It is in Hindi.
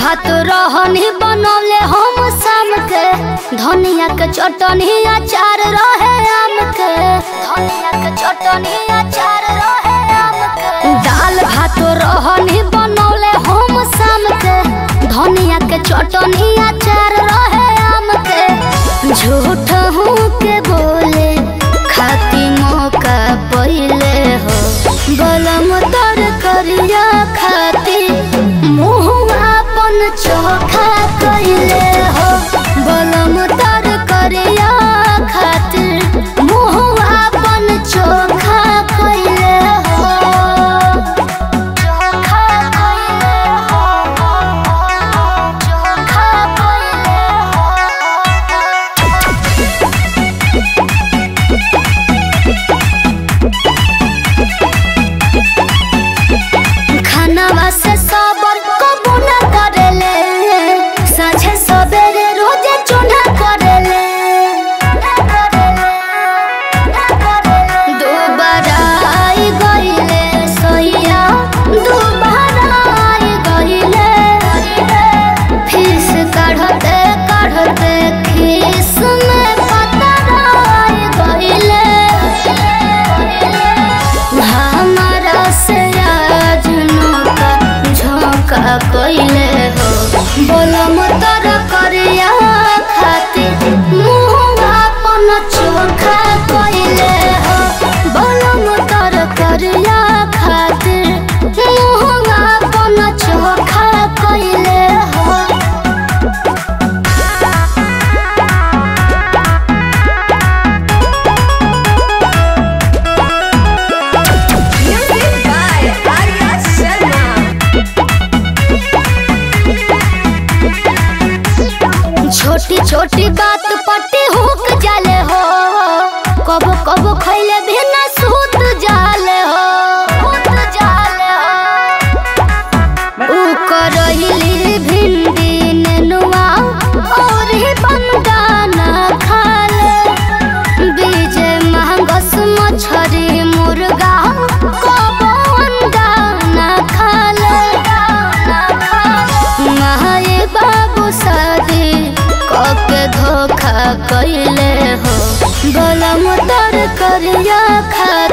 भात रहनी बनौले हम शाम के, धनिया के चटनी अचार रहे आम के, धनिया के चटनी अचार रहे आम के। दाल भात रहनी बनौले हम शाम के, धनिया के चटनी अचार रहे आम के। झूठ हूँ के बोले खाती मौका पहले हो, बलम तर करिया खाती मुँह चोखा कइले हो, बलम तर करिया खातिर मुँह आपन चोखा कइले हो, चोखा कइले हो, चोखा कइले हो। खानावा से सबर को बुना करेले, साझे सबेरे रोजे चूना करेले, दोबारा आई गईले सैया, दोबारा आई गईले। फिर से काढ़ते काढ़ते खीस में पतर आई गईले, हमारा से आजनो का झोंका कइले हो, बलम तर करिया खातिर मुँह आपन चोखा कइले हो, बलम तर करिया खातिर मुँह आपन चोखा कइले हो। छोटी छोटी बात पट्टी हुक जाले हो, कबो कबो खइले भी ना सूत जाले हो, सूत जाले हो। ऊ करइली भिंडी नेनुआ और ही बंगा ना खाले, बीज महंगस मछरी मुर्गा कबो अंडा ना खाले। माए बाबू शादी के धोखा कइले हो, बलम तर करिया खा